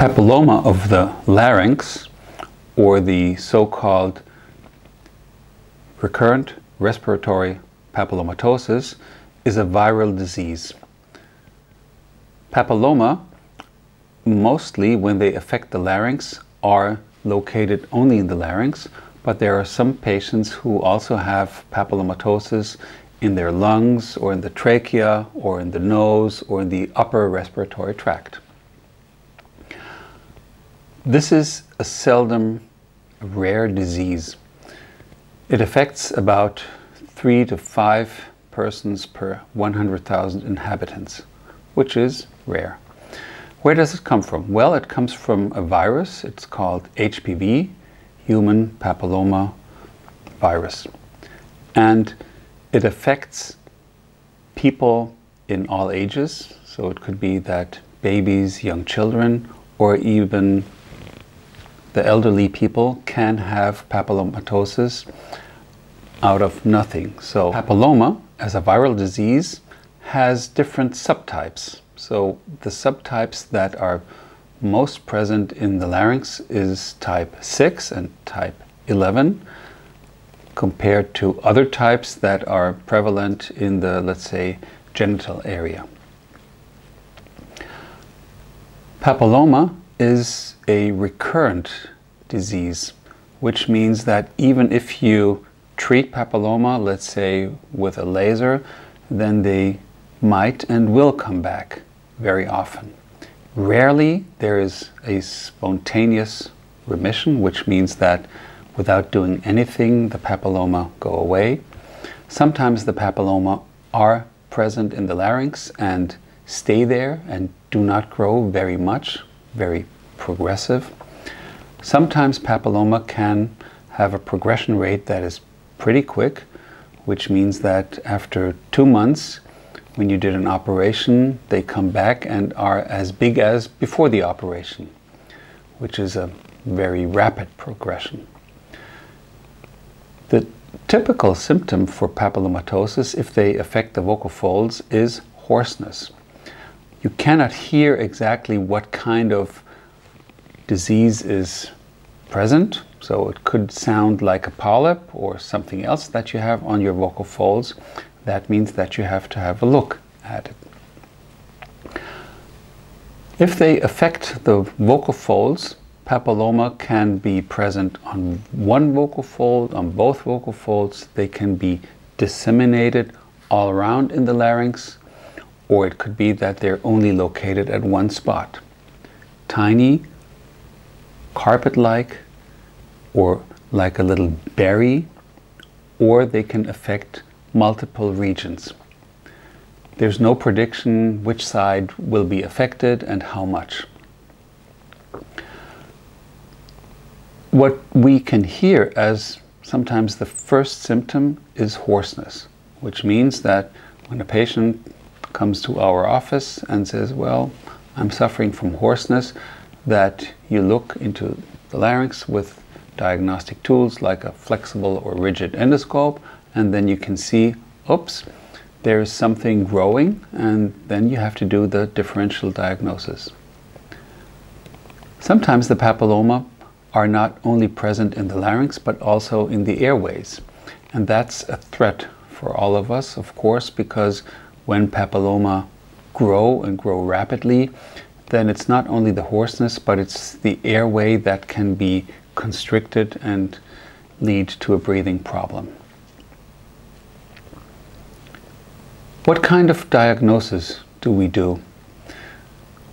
papilloma of the larynx, or the so-called recurrent respiratory papillomatosis, is a viral disease. Papilloma, mostly when they affect the larynx, are located only in the larynx, but there are some patients who also have papillomatosis in their lungs, or in the trachea, or in the nose, or in the upper respiratory tract. This is a seldom rare disease. It affects about 3 to 5 persons per 100,000 inhabitants, which is rare. Where does it come from? Well, it comes from a virus. It's called HPV, human papilloma virus. And it affects people in all ages. So it could be that babies, young children, or even the elderly people can have papillomatosis out of nothing. So papilloma, as a viral disease, has different subtypes. So the subtypes that are most present in the larynx is type 6 and type 11, compared to other types that are prevalent in the, let's say, genital area. Papilloma is a recurrent disease, which means that even if you treat papilloma, let's say with a laser, then they might and will come back very often. Rarely there is a spontaneous remission, which means that without doing anything, the papilloma go away. Sometimes the papilloma are present in the larynx and stay there and do not grow very much, very progressive. Sometimes papilloma can have a progression rate that is pretty quick, which means that after 2 months, when you did an operation, they come back and are as big as before the operation, which is a very rapid progression. The typical symptom for papillomatosis, if they affect the vocal folds, is hoarseness. You cannot hear exactly what kind of disease is present, so it could sound like a polyp or something else that you have on your vocal folds. That means that you have to have a look at it. If they affect the vocal folds, papilloma can be present on one vocal fold, on both vocal folds. They can be disseminated all around in the larynx, or it could be that they're only located at one spot. Tiny, carpet-like, or like a little berry, or they can affect multiple regions. There's no prediction which side will be affected and how much. What we can hear as sometimes the first symptom is hoarseness, which means that when a patient comes to our office and says, well, I'm suffering from hoarseness, that you look into the larynx with diagnostic tools like a flexible or rigid endoscope, and then you can see, oops, there is something growing, and then you have to do the differential diagnosis. Sometimes the papilloma are not only present in the larynx, but also in the airways. And that's a threat for all of us, of course, because when papilloma grow and grow rapidly, then it's not only the hoarseness, but it's the airway that can be constricted and lead to a breathing problem. What kind of diagnosis do we do?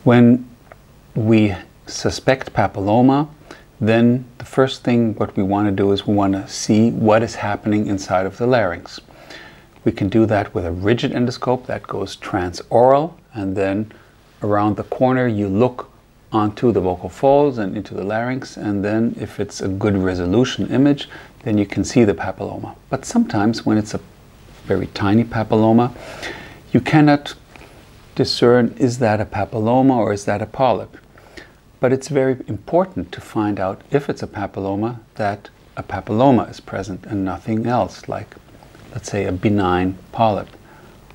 When we suspect papilloma, then the first thing what we want to do is we want to see what is happening inside of the larynx. We can do that with a rigid endoscope that goes transoral, and then around the corner you look onto the vocal folds and into the larynx, and then if it's a good resolution image, then you can see the papilloma. But sometimes when it's a very tiny papilloma, you cannot discern, is that a papilloma or is that a polyp? But it's very important to find out if it's a papilloma, that a papilloma is present and nothing else, like, let's say, a benign polyp.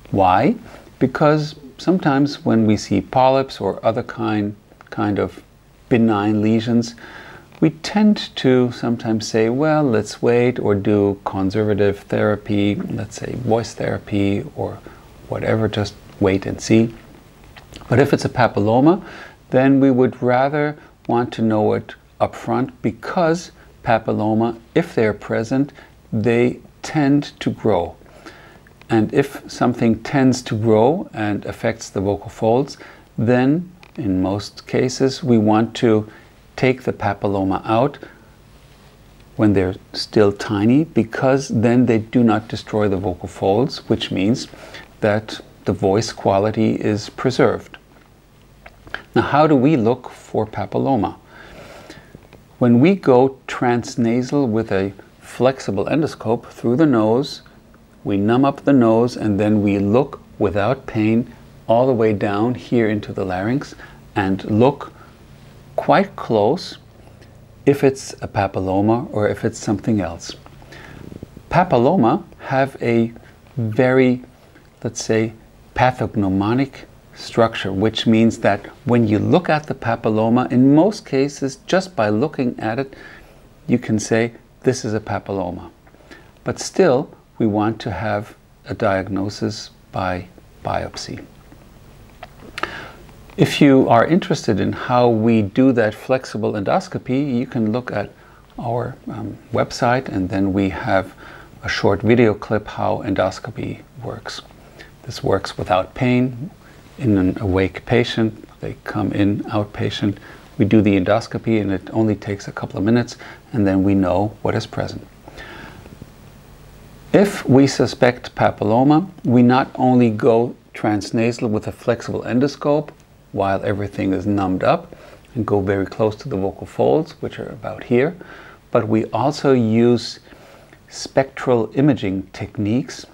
Why? Because sometimes when we see polyps or other kind of benign lesions, we tend to sometimes say, well, let's wait, or do conservative therapy, let's say voice therapy or whatever, just wait and see. But if it's a papilloma, then we would rather want to know it up front, because papilloma, if they're present, they tend to grow. And if something tends to grow and affects the vocal folds, then in most cases we want to take the papilloma out when they're still tiny, because then they do not destroy the vocal folds, which means that the voice quality is preserved. Now, how do we look for papilloma? When we go transnasal with a flexible endoscope through the nose, we numb up the nose, and then we look without pain all the way down here into the larynx and look quite close if it's a papilloma or if it's something else. Papilloma have a very, let's say, pathognomonic structure, which means that when you look at the papilloma, in most cases, just by looking at it, you can say this is a papilloma. But still, we want to have a diagnosis by biopsy. If you are interested in how we do that flexible endoscopy, you can look at our website, and then we have a short video clip how endoscopy works. This works without pain in an awake patient. They come in outpatient. We do the endoscopy, and it only takes a couple of minutes, and then we know what is present. If we suspect papilloma, we not only go transnasal with a flexible endoscope while everything is numbed up and go very close to the vocal folds, which are about here, but we also use spectral imaging techniques,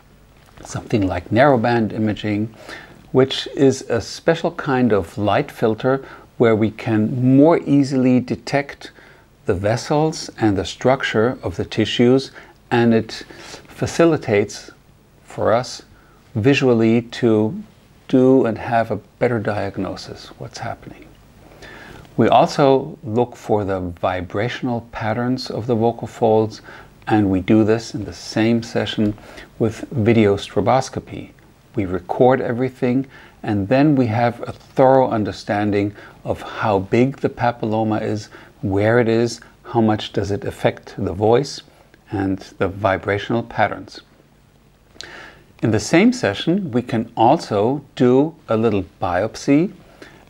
something like narrowband imaging, which is a special kind of light filter where we can more easily detect the vessels and the structure of the tissues, and it facilitates for us visually to do and have a better diagnosis what's happening. We also look for the vibrational patterns of the vocal folds, and we do this in the same session with video stroboscopy. We record everything, and then we have a thorough understanding of how big the papilloma is, where it is, how much does it affect the voice, and the vibrational patterns. In the same session, we can also do a little biopsy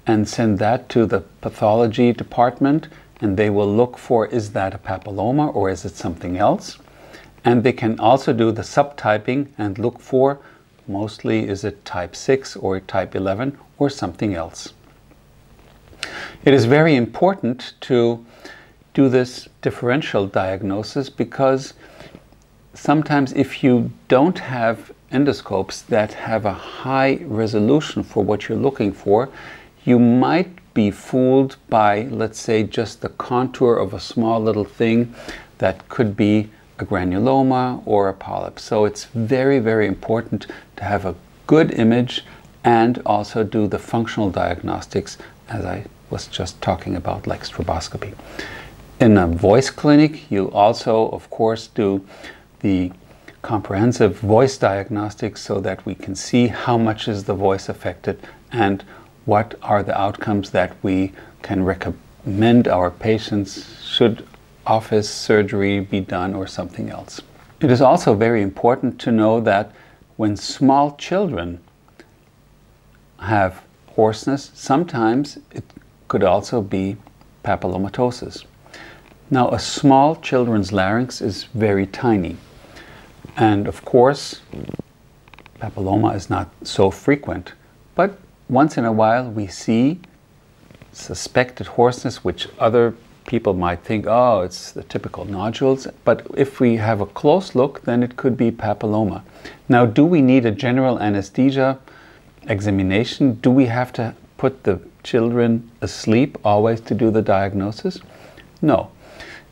and send that to the pathology department, and they will look for, is that a papilloma or is it something else? And they can also do the subtyping and look for, mostly, is it type 6 or type 11 or something else? It is very important to do this differential diagnosis, because sometimes if you don't have endoscopes that have a high resolution for what you're looking for, you might be fooled by, let's say, just the contour of a small little thing that could be a granuloma or a polyp. So it's very, very important to have a good image and also do the functional diagnostics, as I was just talking about, like stroboscopy. In a voice clinic, you also, of course, do the comprehensive voice diagnostics, so that we can see how much is the voice affected and what are the outcomes that we can recommend our patients should office surgery be done or something else. It is also very important to know that when small children have hoarseness, sometimes it could also be papillomatosis. Now, a small children's larynx is very tiny. And of course, papilloma is not so frequent. But once in a while, we see suspected hoarseness, which other people might think, oh, it's the typical nodules. But if we have a close look, then it could be papilloma. Now, do we need a general anesthesia examination? Do we have to put the children asleep always to do the diagnosis? No.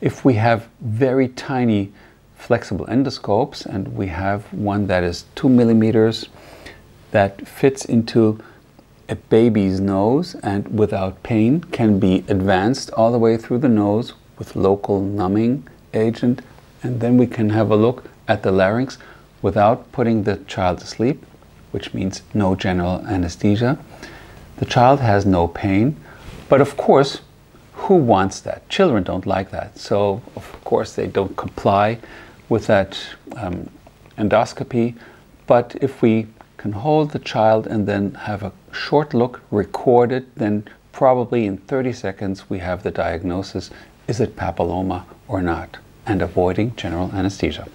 If we have very tiny flexible endoscopes, and we have one that is 2 millimeters that fits into a baby's nose and without pain can be advanced all the way through the nose with local numbing agent, and then we can have a look at the larynx without putting the child to sleep, which means no general anesthesia. The child has no pain, but of course, who wants that? Children don't like that, so of course they don't comply with that endoscopy. But if we can hold the child and then have a short look recorded, then probably in 30 seconds we have the diagnosis, is it papilloma or not, and avoiding general anesthesia.